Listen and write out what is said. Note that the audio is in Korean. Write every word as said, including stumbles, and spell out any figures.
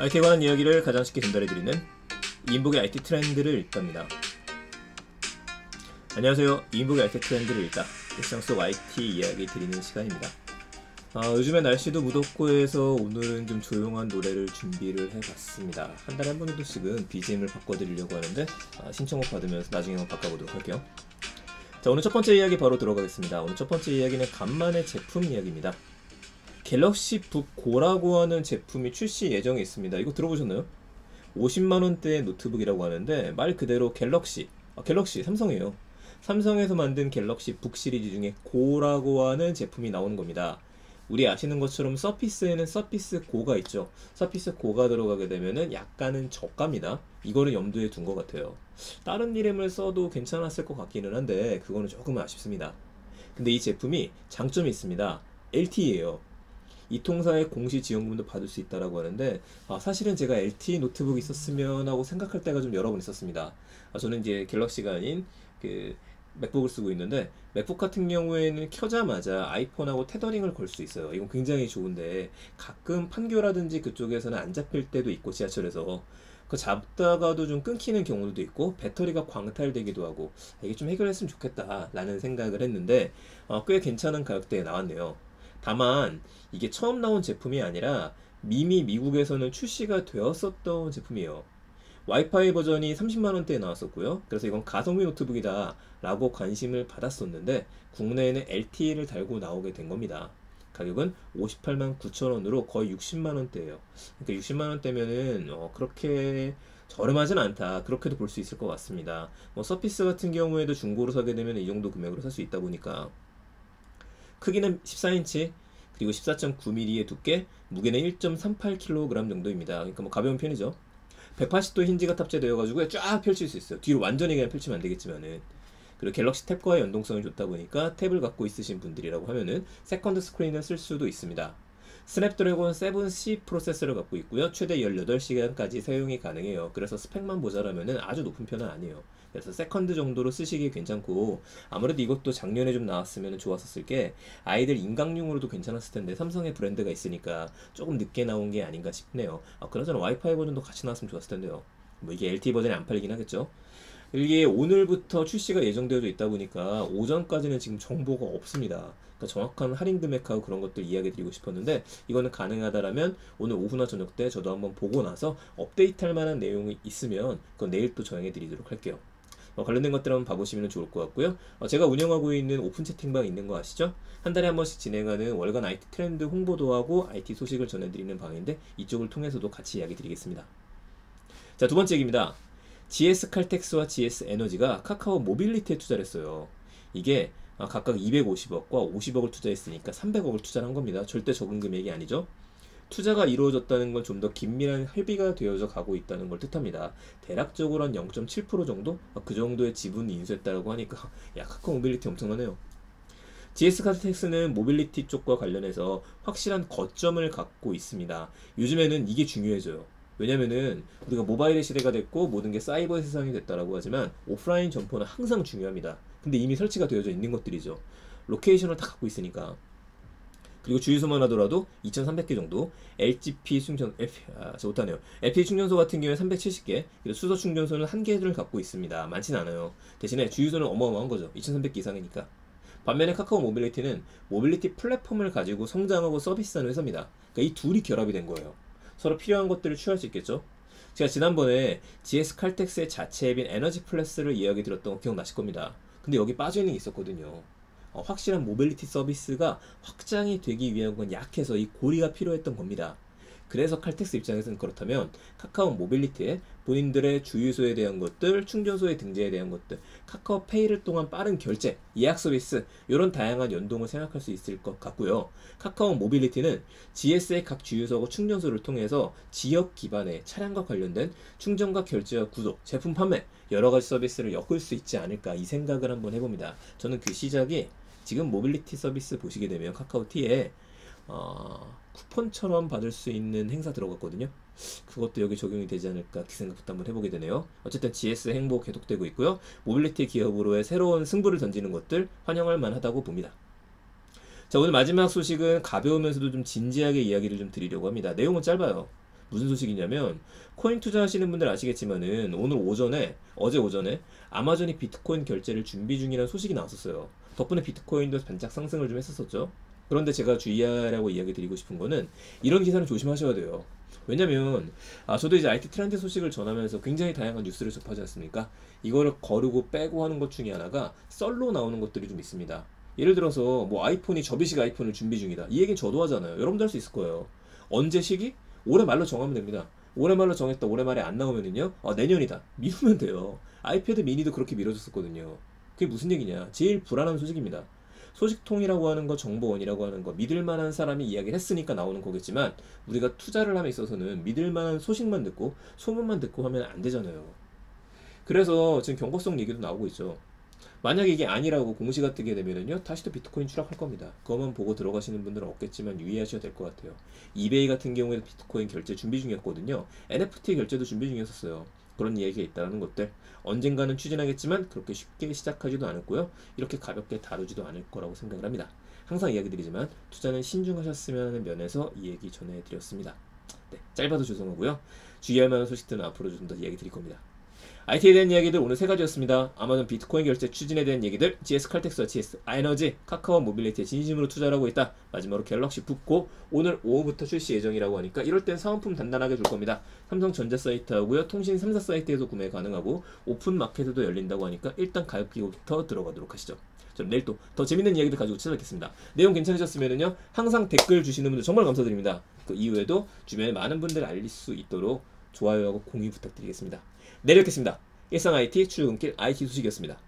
아이티에 관한 이야기를 가장 쉽게 전달해드리는 이인복의 아이티 트렌드를 읽답니다. 안녕하세요. 이인복의 아이티 트렌드를 읽다. 일상 속 아이티 이야기 드리는 시간입니다. 아, 요즘에 날씨도 무덥고 해서 오늘은 좀 조용한 노래를 준비를 해봤습니다. 한 달에 한 번 정도씩은 비지엠을 바꿔드리려고 하는데 아, 신청곡 받으면서 나중에 한번 바꿔보도록 할게요. 자, 오늘 첫 번째 이야기 바로 들어가겠습니다. 오늘 첫 번째 이야기는 간만의 제품 이야기입니다. 갤럭시 북고라고 하는 제품이 출시 예정이 있습니다. 이거 들어보셨나요? 오십만 원대의 노트북이라고 하는데 말 그대로 갤럭시, 아, 갤럭시 삼성이에요. 삼성에서 만든 갤럭시 북 시리즈 중에 고라고 하는 제품이 나오는 겁니다. 우리 아시는 것처럼 서피스에는 서피스 고가 있죠. 서피스 고가 들어가게 되면은 약간은 저가입니다. 이거를 염두에 둔 것 같아요. 다른 이름을 써도 괜찮았을 것 같기는 한데 그거는 조금 아쉽습니다. 근데 이 제품이 장점이 있습니다. 엘티이예요. 이 통사의 공시 지원금도 받을 수 있다라고 하는데 아, 사실은 제가 엘티이 노트북이 있었으면 하고 생각할 때가 좀 여러 번 있었습니다. 아, 저는 이제 갤럭시가 아닌 그 맥북을 쓰고 있는데 맥북 같은 경우에는 켜자마자 아이폰하고 테더링을 걸 수 있어요. 이건 굉장히 좋은데 가끔 판교라든지 그쪽에서는 안 잡힐 때도 있고 지하철에서 그 잡다가도 좀 끊기는 경우도 있고 배터리가 광탈되기도 하고 이게 좀 해결했으면 좋겠다라는 생각을 했는데 어, 꽤 괜찮은 가격대에 나왔네요. 다만 이게 처음 나온 제품이 아니라 이미 미국에서는 출시가 되었었던 제품이에요. 와이파이 버전이 삼십만 원대에 나왔었고요. 그래서 이건 가성비 노트북이다 라고 관심을 받았었는데 국내에는 엘티이를 달고 나오게 된 겁니다. 가격은 오십팔만 구천 원으로 거의 육십만 원대예요. 그러니까 육십만 원대면은 어, 그렇게 저렴하진 않다. 그렇게도 볼 수 있을 것 같습니다. 뭐 서피스 같은 경우에도 중고로 사게 되면 이 정도 금액으로 살 수 있다 보니까 크기는 십사 인치, 그리고 십사 점 구 밀리미터의 두께, 무게는 일 점 삼팔 킬로그램 정도입니다. 그러니까 뭐 가벼운 편이죠. 백팔십 도 힌지가 탑재되어가지고 쫙 펼칠 수 있어요. 뒤로 완전히 그냥 펼치면 안 되겠지만은. 그리고 갤럭시 탭과의 연동성이 좋다 보니까 탭을 갖고 있으신 분들이라고 하면은 세컨드 스크린을 쓸 수도 있습니다. 스냅드래곤 칠 씨 프로세서를 갖고 있고요. 최대 열여덟 시간까지 사용이 가능해요. 그래서 스펙만 보자라면은 아주 높은 편은 아니에요. 그래서 세컨드 정도로 쓰시기 괜찮고 아무래도 이것도 작년에 좀 나왔으면 좋았었을 게 아이들 인강용으로도 괜찮았을 텐데 삼성의 브랜드가 있으니까 조금 늦게 나온 게 아닌가 싶네요. 아, 그나저나 와이파이 버전도 같이 나왔으면 좋았을 텐데요. 뭐 이게 엘티이 버전이 안 팔리긴 하겠죠. 이게 오늘부터 출시가 예정되어 있다 보니까 오전까지는 지금 정보가 없습니다. 그러니까 정확한 할인 금액하고 그런 것들 이야기 드리고 싶었는데 이거는 가능하다라면 오늘 오후나 저녁 때 저도 한번 보고 나서 업데이트할 만한 내용이 있으면 그건 내일 또 정해 드리도록 할게요. 어, 관련된 것들 한번 봐보시면 좋을 것 같고요. 어, 제가 운영하고 있는 오픈 채팅방 있는 거 아시죠? 한 달에 한 번씩 진행하는 월간 아이티 트렌드 홍보도 하고 아이티 소식을 전해드리는 방인데 이쪽을 통해서도 같이 이야기 드리겠습니다. 자, 두 번째 얘기입니다. 지에스 칼텍스와 지에스 에너지가 카카오 모빌리티에 투자를 했어요. 이게 각각 이백오십억과 오십억을 투자했으니까 삼백억을 투자한 겁니다. 절대 적은 금액이 아니죠. 투자가 이루어졌다는 건 좀 더 긴밀한 협의가 되어져 가고 있다는 걸 뜻합니다. 대략적으로 한 영 점 칠 퍼센트 정도? 그 정도의 지분이 인수했다고 하니까 야, 카카오 모빌리티 엄청나네요. 지에스 칼텍스는 모빌리티 쪽과 관련해서 확실한 거점을 갖고 있습니다. 요즘에는 이게 중요해져요. 왜냐면은 우리가 모바일의 시대가 됐고 모든 게 사이버 세상이 됐다라고 하지만 오프라인 점포는 항상 중요합니다. 근데 이미 설치가 되어져 있는 것들이죠. 로케이션을 다 갖고 있으니까. 그리고 주유소만 하더라도 이천삼백 개 정도, 엘지피 충전, 에프, 아, 저 못하네요. 엘피지 충전소 같은 경우에 삼백칠십 개, 수소 충전소는 한 개를 갖고 있습니다. 많진 않아요. 대신에 주유소는 어마어마한 거죠. 이천삼백 개 이상이니까. 반면에 카카오 모빌리티는 모빌리티 플랫폼을 가지고 성장하고 서비스하는 회사입니다. 그러니까 이 둘이 결합이 된 거예요. 서로 필요한 것들을 취할 수 있겠죠. 제가 지난번에 지에스 칼텍스의 자체 앱인 에너지 플러스를 이야기 드렸던 거 기억나실 겁니다. 근데 여기 빠져있는 게 있었거든요. 어, 확실한 모빌리티 서비스가 확장이 되기 위한 건 약해서 이 고리가 필요했던 겁니다. 그래서 칼텍스 입장에서는 그렇다면 카카오 모빌리티에 본인들의 주유소에 대한 것들, 충전소의 등재에 대한 것들, 카카오 페이를 통한 빠른 결제, 예약 서비스 이런 다양한 연동을 생각할 수 있을 것 같고요. 카카오 모빌리티는 지에스의 각 주유소와 충전소를 통해서 지역 기반의 차량과 관련된 충전과 결제와 구독, 제품 판매 여러 가지 서비스를 엮을 수 있지 않을까 이 생각을 한번 해봅니다. 저는 그 시작이 지금 모빌리티 서비스 보시게 되면 카카오티에 어, 쿠폰처럼 받을 수 있는 행사 들어갔거든요. 그것도 여기 적용이 되지 않을까 그 생각부터 한번 해보게 되네요. 어쨌든 지에스 행보 계속되고 있고요. 모빌리티 기업으로의 새로운 승부를 던지는 것들 환영할 만하다고 봅니다. 자, 오늘 마지막 소식은 가벼우면서도 좀 진지하게 이야기를 좀 드리려고 합니다. 내용은 짧아요. 무슨 소식이냐면 코인 투자하시는 분들 아시겠지만은 오늘 오전에 어제 오전에 아마존이 비트코인 결제를 준비 중이라는 소식이 나왔었어요. 덕분에 비트코인도 반짝 상승을 좀 했었었죠. 그런데 제가 주의하라고 이야기 드리고 싶은 거는 이런 기사는 조심하셔야 돼요. 왜냐면 아 저도 이제 아이티 트렌드 소식을 전하면서 굉장히 다양한 뉴스를 접하지 않습니까? 이거를 거르고 빼고 하는 것 중에 하나가 썰로 나오는 것들이 좀 있습니다. 예를 들어서 뭐 아이폰이 접이식 아이폰을 준비 중이다. 이 얘기는 저도 하잖아요. 여러분도 할 수 있을 거예요. 언제 시기? 올해 말로 정하면 됩니다. 올해 말로 정했다. 올해 말에 안 나오면은요. 아, 내년이다. 미루면 돼요. 아이패드 미니도 그렇게 미뤄졌었거든요. 그게 무슨 얘기냐. 제일 불안한 소식입니다. 소식통이라고 하는 거, 정보원이라고 하는 거, 믿을만한 사람이 이야기를 했으니까 나오는 거겠지만 우리가 투자를 함에 있어서는 믿을만한 소식만 듣고 소문만 듣고 하면 안 되잖아요. 그래서 지금 경고성 얘기도 나오고 있죠. 만약에 이게 아니라고 공시가 뜨게 되면은요 다시 또 비트코인 추락할 겁니다. 그것만 보고 들어가시는 분들은 없겠지만 유의하셔야 될 것 같아요. 이베이 같은 경우에도 비트코인 결제 준비 중이었거든요. 엔에프티 결제도 준비 중이었어요. 그런 이야기가 있다는 것들 언젠가는 추진하겠지만 그렇게 쉽게 시작하지도 않았고요. 이렇게 가볍게 다루지도 않을 거라고 생각을 합니다. 항상 이야기 드리지만 투자는 신중하셨으면 하는 면에서 이 얘기 전해드렸습니다. 네, 짧아도 죄송하고요. 주의할 만한 소식들은 앞으로 좀 더 이야기 드릴 겁니다. 아이티에 대한 이야기들 오늘 세 가지였습니다. 아마존 비트코인 결제 추진에 대한 얘기들, 지에스 칼텍스와 지에스 에너지, 카카오 모빌리티에 진심으로 투자를 하고 있다. 마지막으로 갤럭시 북고 오늘 오후부터 출시 예정이라고 하니까 이럴 땐 사은품 단단하게 줄 겁니다. 삼성전자 사이트하고요. 통신 삼 사 사이트에도 구매 가능하고 오픈마켓에도 열린다고 하니까 일단 가격기고부터 들어가도록 하시죠. 저는 내일 또 더 재밌는 이야기들 가지고 찾아뵙겠습니다. 내용 괜찮으셨으면요. 항상 댓글 주시는 분들 정말 감사드립니다. 그 이후에도 주변에 많은 분들 알릴 수 있도록 좋아요하고 공유 부탁드리겠습니다. 내일 뵙겠습니다. 일상 아이티 출근길 아이티 소식이었습니다.